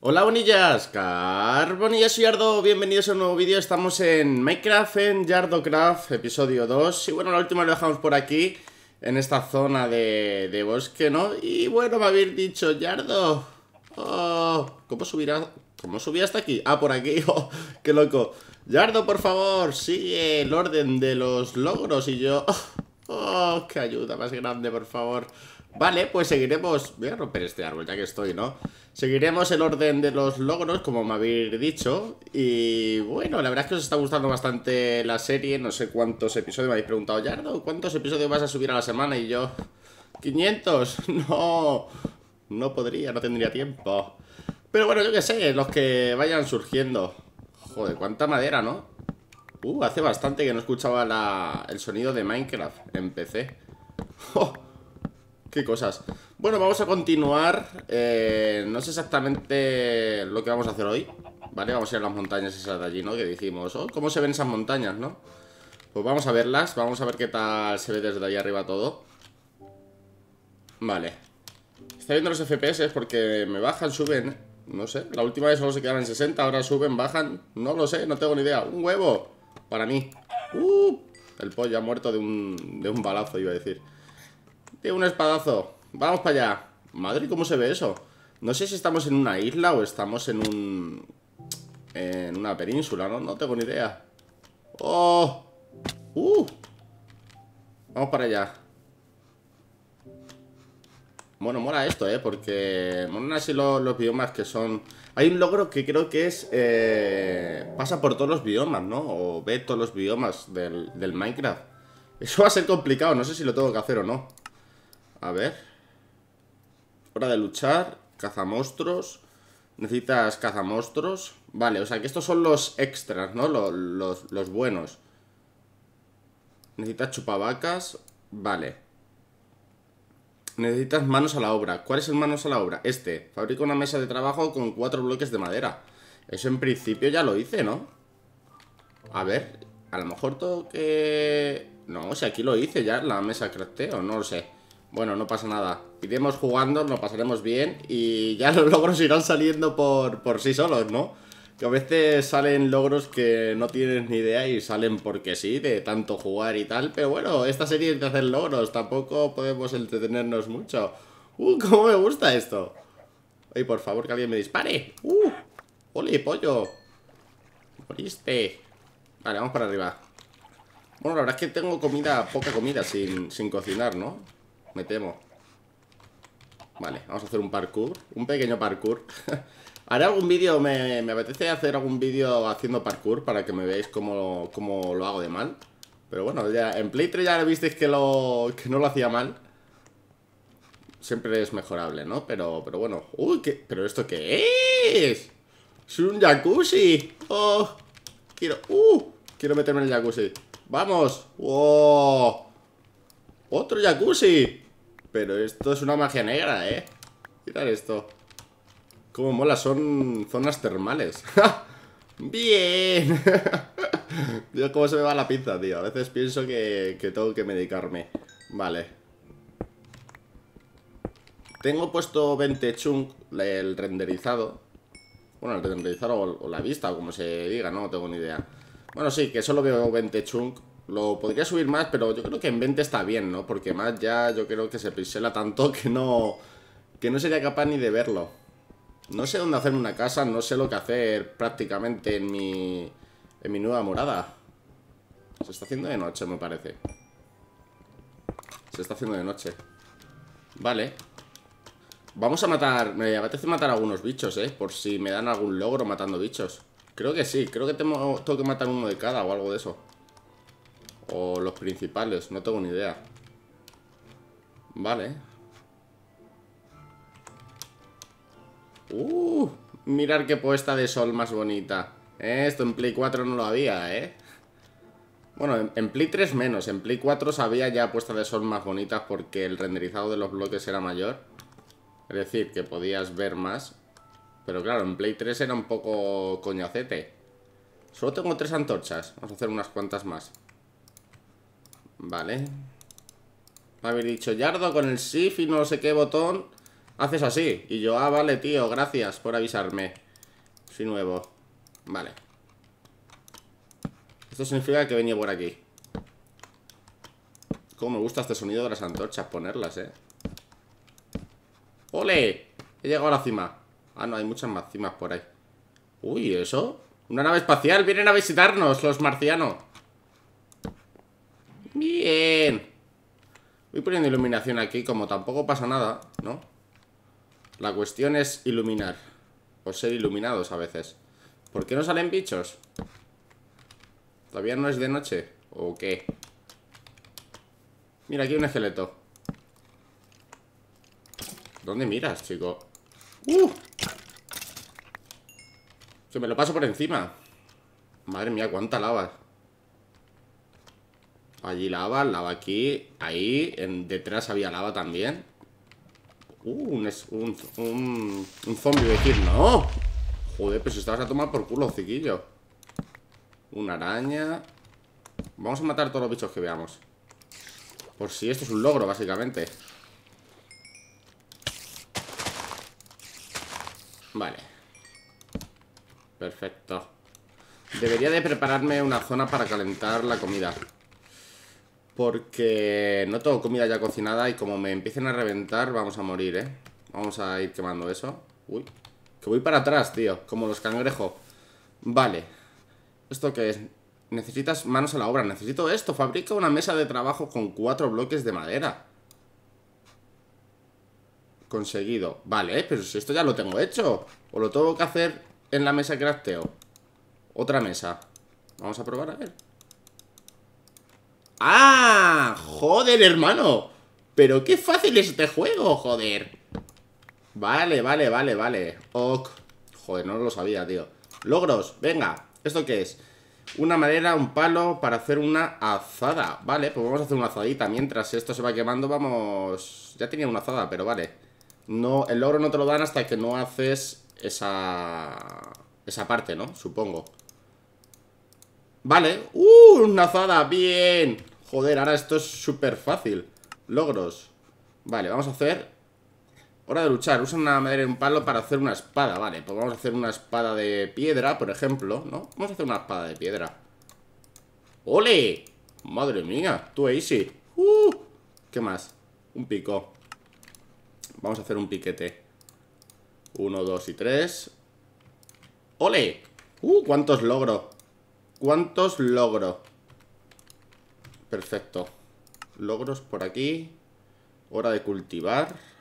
Hola Bonillas, Carbonillas y Yardo, bienvenidos a un nuevo vídeo. Estamos en Minecraft, en YardoCraft, episodio 2. Y bueno, la última lo dejamos por aquí, en esta zona de bosque, ¿no? Y bueno, me habéis dicho, Yardo, oh, ¿cómo subí hasta aquí? Ah, por aquí, oh, qué loco. Yardo, por favor, sigue el orden de los logros. Y yo, oh, qué ayuda más grande, por favor. Vale, pues seguiremos... Voy a romper este árbol ya que estoy, ¿no? Seguiremos el orden de los logros, como me habéis dicho. Y bueno, la verdad es que os está gustando bastante la serie. No sé cuántos episodios me habéis preguntado, Yardo, ¿cuántos episodios vas a subir a la semana? Y yo... ¡500! ¡No! No podría, no tendría tiempo. Pero bueno, yo qué sé, los que vayan surgiendo. Joder, cuánta madera, ¿no? Hace bastante que no escuchaba el sonido de Minecraft en PC. ¡Oh! ¡Qué cosas! Bueno, vamos a continuar. No sé exactamente lo que vamos a hacer hoy, ¿vale? Vamos a ir a las montañas esas de allí, ¿no? Que dijimos, oh, ¿cómo se ven esas montañas, no? Pues vamos a verlas, vamos a ver qué tal se ve desde ahí arriba todo. Vale. Está viendo los FPS porque me bajan, suben, no sé. La última vez solo se quedaban en 60, ahora suben, bajan. No lo sé, no tengo ni idea. ¡Un huevo! Para mí. El pollo ha muerto de un balazo, iba a decir. Tiene un espadazo. Vamos para allá. Madre, ¿cómo se ve eso? No sé si estamos en una isla o estamos en una península, ¿no? No tengo ni idea. ¡Oh! Vamos para allá. Bueno, mola esto, ¿eh? Porque molan así los biomas que son... Hay un logro que creo que es... pasa por todos los biomas, ¿no? O ve todos los biomas del Minecraft. Eso va a ser complicado, no sé si lo tengo que hacer o no. A ver. Hora de luchar. Cazamonstruos. Necesitas cazamonstruos. Vale, o sea que estos son los extras, ¿no? Los buenos. Necesitas chupavacas. Vale. Necesitas manos a la obra. ¿Cuál es el manos a la obra? Este. Fabrica una mesa de trabajo con 4 bloques de madera. Eso en principio ya lo hice, ¿no? A ver. A lo mejor tengo que... No, o sea, aquí lo hice ya. La mesa crafteo, no lo sé. Bueno, no pasa nada. Iremos jugando, nos pasaremos bien. Y ya los logros irán saliendo por sí solos, ¿no? Que a veces salen logros que no tienes ni idea y salen porque sí, de tanto jugar y tal. Pero bueno, esta serie es de hacer logros. Tampoco podemos entretenernos mucho. Cómo me gusta esto. Ay, por favor, que alguien me dispare. Ole, pollo. Moriste. Vale, vamos para arriba. Bueno, la verdad es que tengo comida, poca comida sin cocinar, ¿no? Me temo. Vale, vamos a hacer un parkour. Un pequeño parkour. Haré algún vídeo, me apetece hacer algún vídeo haciendo parkour para que me veáis cómo lo hago de mal. Pero bueno, ya en Play 3 ya visteis que no lo hacía mal. Siempre es mejorable, ¿no? Pero bueno. ¡Uy! ¿Pero esto qué es? ¡Es un jacuzzi! ¡Oh! Quiero meterme en el jacuzzi. ¡Vamos! ¡Oh! ¡Otro jacuzzi! Pero esto es una magia negra, ¿eh? Mirad esto. Cómo mola, son zonas termales. ¡Bien! Dios, cómo se me va la pinza, tío. A veces pienso que tengo que medicarme. Vale. Tengo puesto 20 chunk, el renderizado. Bueno, el renderizado o la vista, o como se diga, no tengo ni idea. Bueno, sí, que solo veo 20 chunk. Lo podría subir más, pero yo creo que en 20 está bien, ¿no? Porque más ya yo creo que se pixela tanto que no sería capaz ni de verlo. No sé dónde hacerme una casa, no sé lo que hacer prácticamente en mi nueva morada. Se está haciendo de noche, me parece. Se está haciendo de noche. Vale. Vamos a matar... Me apetece matar algunos bichos, ¿eh? Por si me dan algún logro matando bichos. Creo que sí, creo que tengo que matar uno de cada o algo de eso. O los principales, no tengo ni idea. Vale. Mirar qué puesta de sol más bonita. Esto en Play 4 no lo había, ¿eh? Bueno, en Play 3 menos. En Play 4 había ya puestas de sol más bonitas porque el renderizado de los bloques era mayor. Es decir, que podías ver más. Pero claro, en Play 3 era un poco coñacete. Solo tengo 3 antorchas. Vamos a hacer unas cuantas más. Vale. Me habéis dicho, Yardo, con el shift y no sé qué botón haces así. Y yo, ah, vale, tío, gracias por avisarme. Soy nuevo. Vale. Esto significa que venía por aquí. Cómo me gusta este sonido de las antorchas, ponerlas, ¡Ole! He llegado a la cima. Ah, no, hay muchas más cimas por ahí. Uy, ¿eso? Una nave espacial, vienen a visitarnos los marcianos. Bien. Voy poniendo iluminación aquí, como tampoco pasa nada, ¿no? La cuestión es iluminar. O ser iluminados a veces. ¿Por qué no salen bichos? ¿Todavía no es de noche? ¿O qué? Mira, aquí hay un esqueleto. ¿Dónde miras, chico? ¡Uh! Se me lo paso por encima. Madre mía, cuánta lava. Allí lava, lava aquí. Ahí, detrás había lava también. Un zombie de decir, ¡no! Joder, pues estabas a tomar por culo, chiquillo. Una araña. Vamos a matar todos los bichos que veamos. Por si esto es un logro, básicamente. Vale. Perfecto. Debería de prepararme una zona para calentar la comida, porque no tengo comida ya cocinada. Y como me empiecen a reventar, vamos a morir, Vamos a ir quemando eso. Uy, que voy para atrás, tío, como los cangrejos. Vale. ¿Esto qué es? Necesitas manos a la obra. Necesito esto. Fabrica una mesa de trabajo con 4 bloques de madera. Conseguido. Vale, pero si esto ya lo tengo hecho. O lo tengo que hacer en la mesa de crafteo. Otra mesa. Vamos a probar, a ver. ¡Ah! ¡Joder, hermano! ¡Pero qué fácil es este juego, joder! Vale, vale, vale, vale. Ok. Joder, no lo sabía, tío. Logros, venga. ¿Esto qué es? Una madera, un palo para hacer una azada. Vale, pues vamos a hacer una azadita. Mientras esto se va quemando, vamos... Ya tenía una azada, pero vale. No, el logro no te lo dan hasta que no haces esa parte, ¿no? Supongo. Vale. ¡Uh! Una azada, bien. Joder, ahora esto es súper fácil. Logros. Vale, vamos a hacer... Hora de luchar. Usa una madera y un palo para hacer una espada. Vale, pues vamos a hacer una espada de piedra, por ejemplo, ¿no? Vamos a hacer una espada de piedra. ¡Ole! Madre mía, tú easy. ¿Qué más? Un pico. Vamos a hacer un piquete. 1, 2 y 3. ¡Ole! ¿Cuántos logro? ¿Cuántos logro? Perfecto. Logros por aquí. Hora de cultivar.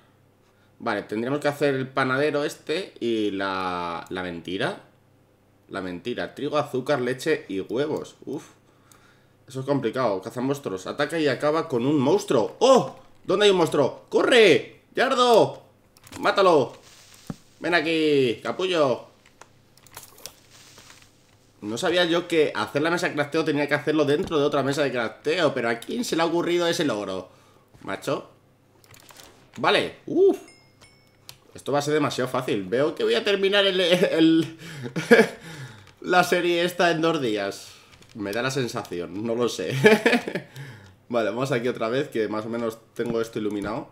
Vale, tendríamos que hacer el panadero este y la mentira. La mentira, trigo, azúcar, leche y huevos. Uf, eso es complicado. Caza monstruos, ataca y acaba con un monstruo. ¡Oh! ¿Dónde hay un monstruo? ¡Corre! ¡Yardo! ¡Mátalo! ¡Ven aquí, capullo! No sabía yo que hacer la mesa de crafteo tenía que hacerlo dentro de otra mesa de crafteo. Pero ¿a quién se le ha ocurrido ese logro? Macho. Vale, uff. Esto va a ser demasiado fácil. Veo que voy a terminar la serie esta en 2 días. Me da la sensación, no lo sé. Vale, vamos aquí otra vez, que más o menos tengo esto iluminado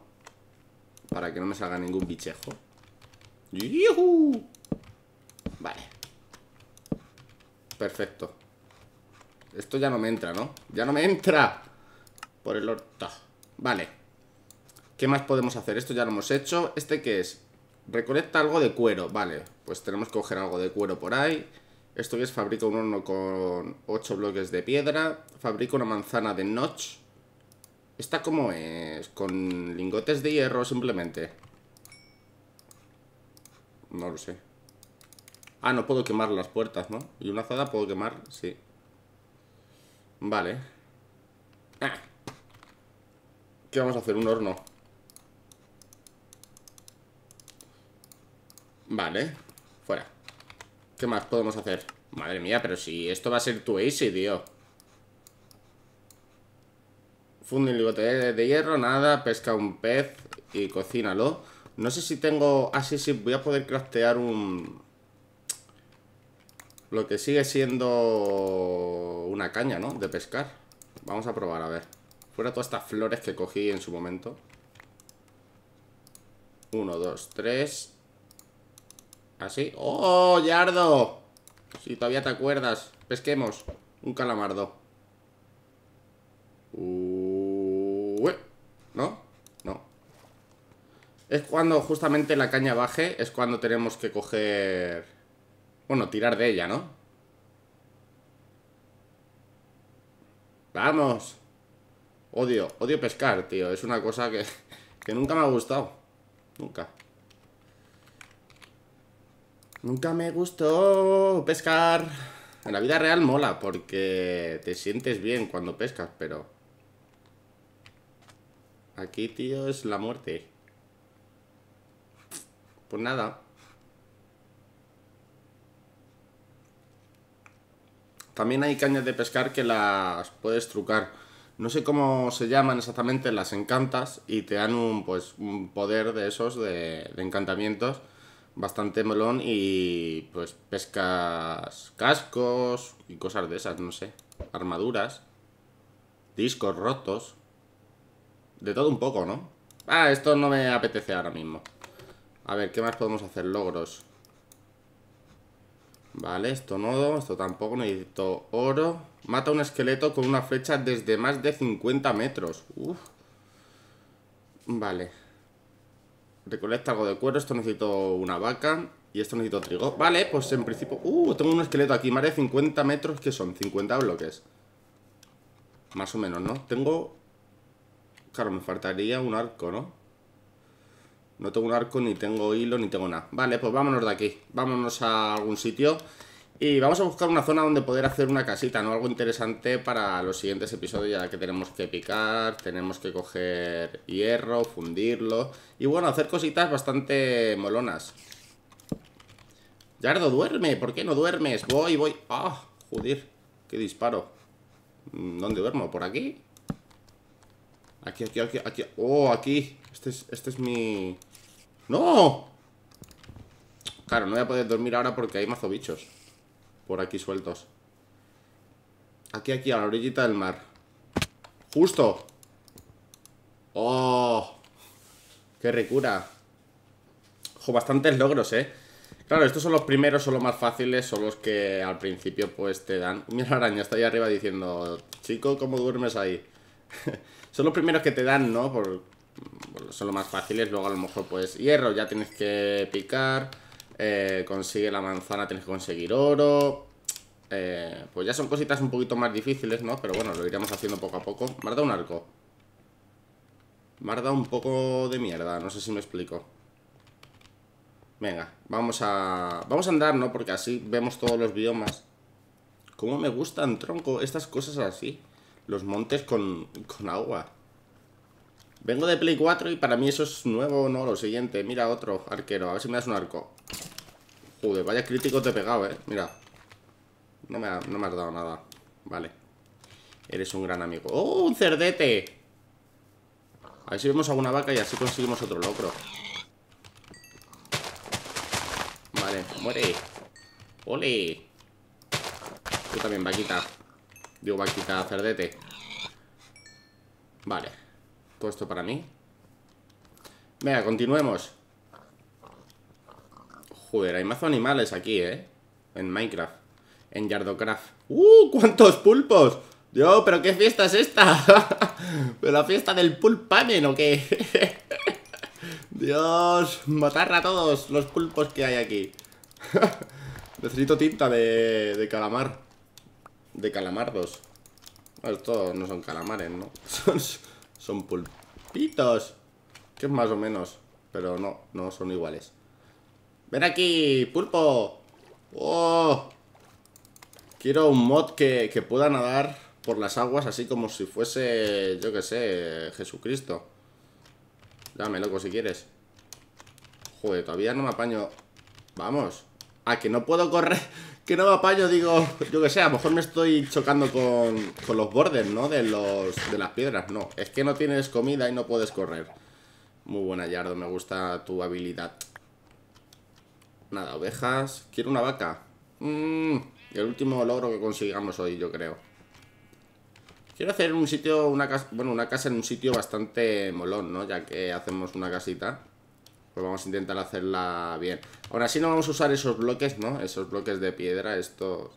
para que no me salga ningún bichejo. ¡Yuhu! Vale. Perfecto. Esto ya no me entra, ¿no? ¡Ya no me entra! Por el orto. Vale. ¿Qué más podemos hacer? Esto ya lo hemos hecho. ¿Este qué es? Recolecta algo de cuero. Vale, pues tenemos que coger algo de cuero por ahí. Esto es, fabrica un horno con 8 bloques de piedra. Fabrica una manzana de notch. ¿Esta cómo es? ¿Con lingotes de hierro simplemente? No lo sé. Ah, no puedo quemar las puertas, ¿no? ¿Y una azada puedo quemar? Sí. Vale. Ah. ¿Qué vamos a hacer? Un horno. Vale, fuera. ¿Qué más podemos hacer? Madre mía, pero si esto va a ser too easy, tío. Funde un lingote de hierro, nada. Pesca un pez y cocínalo. No sé si tengo... Ah, sí, voy a poder craftear un... Lo que sigue siendo una caña, ¿no? De pescar. Vamos a probar, a ver. Fuera todas estas flores que cogí en su momento. 1, 2, 3. Así. ¡Oh, Yardo! Si todavía te acuerdas. Pesquemos un calamardo. ¿No? No. Es cuando justamente la caña baje. Es cuando tenemos que coger... Bueno, tirar de ella, ¿no? ¡Vamos! Odio pescar, tío. Es una cosa que nunca me ha gustado. Nunca. Nunca me gustó pescar. En la vida real mola porque te sientes bien cuando pescas, pero... Aquí, tío, es la muerte. Pues nada. También hay cañas de pescar que las puedes trucar. No sé cómo se llaman exactamente, las encantas y te dan un poder de esos, de encantamientos, bastante melón y pues pescas cascos y cosas de esas, no sé, armaduras, discos rotos, de todo un poco, ¿no? Ah, esto no me apetece ahora mismo. A ver, ¿qué más podemos hacer? Logros. Vale, esto no, esto tampoco, necesito oro. Mata un esqueleto con una flecha desde más de 50 metros. Uf. Vale. Recolecta algo de cuero, esto necesito una vaca. Y esto necesito trigo. Vale, pues en principio... tengo un esqueleto aquí, más de 50 metros, ¿qué son? 50 bloques. Más o menos, ¿no? Tengo... Claro, me faltaría un arco, ¿no? No tengo un arco, ni tengo hilo, ni tengo nada. Vale, pues vámonos de aquí. Vámonos a algún sitio. Y vamos a buscar una zona donde poder hacer una casita, ¿no? Algo interesante para los siguientes episodios, ya que tenemos que picar, tenemos que coger hierro, fundirlo. Y bueno, hacer cositas bastante molonas. Yardo, duerme. ¿Por qué no duermes? Voy. ¡Ah! Joder, qué disparo. ¿Dónde duermo? ¿Por aquí? Aquí. ¡Oh, aquí! Este es mi... ¡No! Claro, no voy a poder dormir ahora porque hay mazo bichos por aquí sueltos. Aquí, a la orillita del mar. ¡Justo! ¡Oh! ¡Qué ricura! Ojo, bastantes logros, ¿eh? Claro, estos son los primeros, son los más fáciles, son los que al principio pues te dan... Mira la araña, está ahí arriba diciendo... Chico, ¿cómo duermes ahí? Son los primeros que te dan, ¿no? Son los más fáciles. Luego a lo mejor pues hierro, ya tienes que picar, consigue la manzana, tienes que conseguir oro, pues ya son cositas un poquito más difíciles, ¿no? Pero bueno, lo iremos haciendo poco a poco. Me ha dado un arco. Me ha dado un poco de mierda, no sé si me explico. Venga, vamos a andar, ¿no? Porque así vemos todos los biomas. Cómo me gustan, tronco, estas cosas así. Los montes con agua. Vengo de Play 4 y para mí eso es nuevo, ¿no? Lo siguiente, mira otro arquero. A ver si me das un arco. Joder, vaya crítico te he pegado, ¿eh? Mira. No me has dado nada. Vale. Eres un gran amigo. ¡Oh, un cerdete! A ver si vemos alguna vaca y así conseguimos otro logro. Vale, muere. ¡Ole! Tú también, vaquita. Digo, vaquita, cerdete. Vale. Todo esto para mí. Venga, continuemos. Joder, hay mazo animales aquí, ¿eh? En Minecraft. En YardoCraft. ¡Uh! ¡Cuántos pulpos! Dios, pero ¿qué fiesta es esta? ¿Pero la fiesta del pulpamen o qué? Dios, matar a todos los pulpos que hay aquí. Necesito tinta de calamar. De calamardos. Estos no son calamares, ¿no? Son pulpitos. Que es más o menos. Pero no son iguales. ¡Ven aquí, pulpo! ¡Oh! Quiero un mod que pueda nadar por las aguas así como si fuese, yo que sé, Jesucristo. Dame, loco, si quieres. Joder, todavía no me apaño. Vamos. Ah, que no puedo correr. Que no me apaño, digo. Yo que sé, a lo mejor me estoy chocando con los bordes, ¿no? De las piedras. No, es que no tienes comida y no puedes correr. Muy buena, Yardo, me gusta tu habilidad. Nada, ovejas. Quiero una vaca. El último logro que consigamos hoy, yo creo. Quiero hacer un sitio, una casa en un sitio bastante molón, ¿no? Ya que hacemos una casita. pues vamos a intentar hacerla bien. Ahora sí no vamos a usar esos bloques, ¿no? Esos bloques de piedra, esto,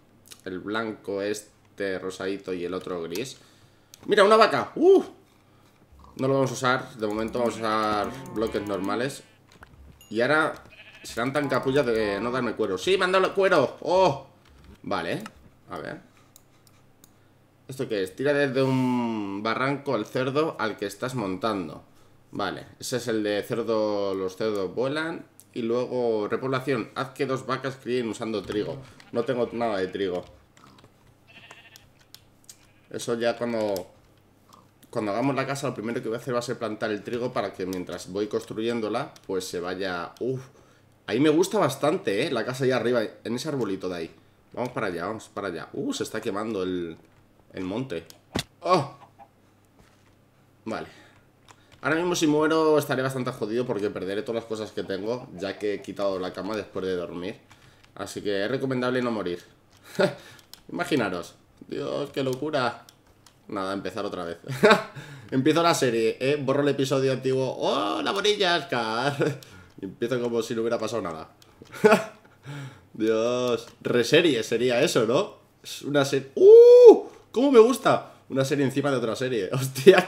el blanco, este rosadito y el otro gris. ¡Mira, una vaca! ¡Uh! No lo vamos a usar, de momento vamos a usar bloques normales. Y ahora serán tan capullas de no darme cuero. ¡Sí, me han dado cuero! ¡Oh! Vale, a ver. ¿Esto qué es? Tira desde un barranco al cerdo al que estás montando. Vale, ese es el de cerdo. Los cerdos vuelan. Y luego, repoblación, haz que 2 vacas críen usando trigo. No tengo nada de trigo. Eso ya cuando hagamos la casa, lo primero que voy a hacer va a ser plantar el trigo para que mientras voy construyéndola, pues se vaya... Uf, ahí me gusta bastante, ¿eh? La casa allá arriba, en ese arbolito de ahí. Vamos para allá, vamos para allá. Se está quemando el monte. ¡Oh! Vale. Ahora mismo si muero estaré bastante jodido porque perderé todas las cosas que tengo, ya que he quitado la cama después de dormir. Así que es recomendable no morir. Imaginaros. Dios, qué locura. Nada, empezar otra vez. Empiezo la serie, ¿eh? Borro el episodio antiguo. ¡Oh, la Bonilla, Oscar! Empiezo como si no hubiera pasado nada. Dios. Reserie sería eso, ¿no? Es una serie... ¡Uh! ¡Cómo me gusta! Una serie encima de otra serie. Hostia,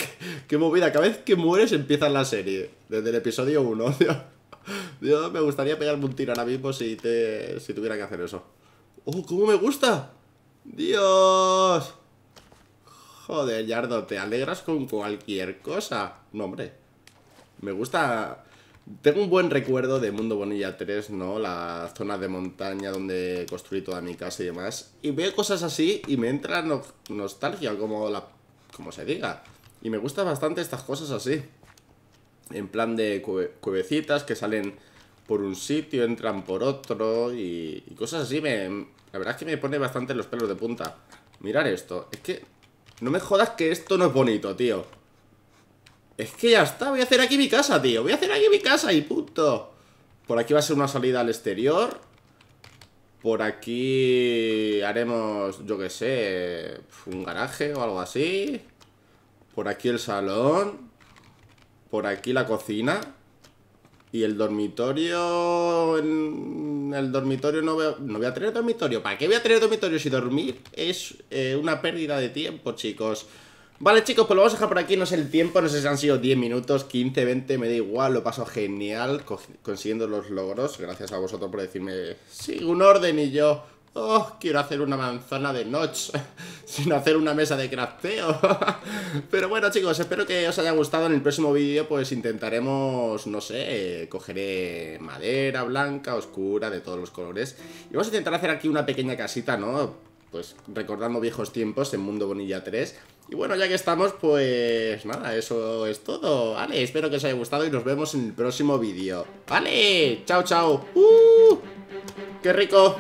qué movida. Cada vez que mueres empiezas la serie. Desde el episodio 1. Dios, me gustaría pegarme un tiro ahora mismo si tuviera que hacer eso. ¡Oh, cómo me gusta! ¡Dios! Joder, Yardo, te alegras con cualquier cosa. No, hombre. Me gusta... Tengo un buen recuerdo de Mundo Bonilla 3, ¿no? La zona de montaña donde construí toda mi casa y demás. Y veo cosas así y me entra nostalgia, como se diga. Y me gustan bastante estas cosas así. En plan de cuevecitas que salen por un sitio, entran por otro y cosas así. La verdad es que me pone bastante los pelos de punta. Mirad esto. Es que... No me jodas que esto no es bonito, tío. Es que ya está, voy a hacer aquí mi casa, tío. Voy a hacer aquí mi casa y punto. Por aquí va a ser una salida al exterior. Por aquí haremos, yo qué sé, un garaje o algo así. Por aquí el salón. Por aquí la cocina. Y el dormitorio... El dormitorio no voy a tener dormitorio. ¿Para qué voy a tener dormitorio si dormir es una pérdida de tiempo, chicos? Vale, chicos, pues lo vamos a dejar por aquí. No sé el tiempo, no sé si han sido 10 minutos, 15, 20, me da igual. Lo paso genial consiguiendo los logros. Gracias a vosotros por decirme, sí, un orden y yo... Oh, quiero hacer una manzana de notch sin hacer una mesa de crafteo. Pero bueno, chicos, espero que os haya gustado. En el próximo vídeo pues intentaremos, no sé, cogeré madera blanca, oscura, de todos los colores. Y vamos a intentar hacer aquí una pequeña casita, ¿no? Pues recordando viejos tiempos en Mundo Bonilla 3. Y bueno, ya que estamos, pues nada, eso es todo. Vale, espero que os haya gustado y nos vemos en el próximo vídeo. Vale, chao, chao. ¡Qué rico!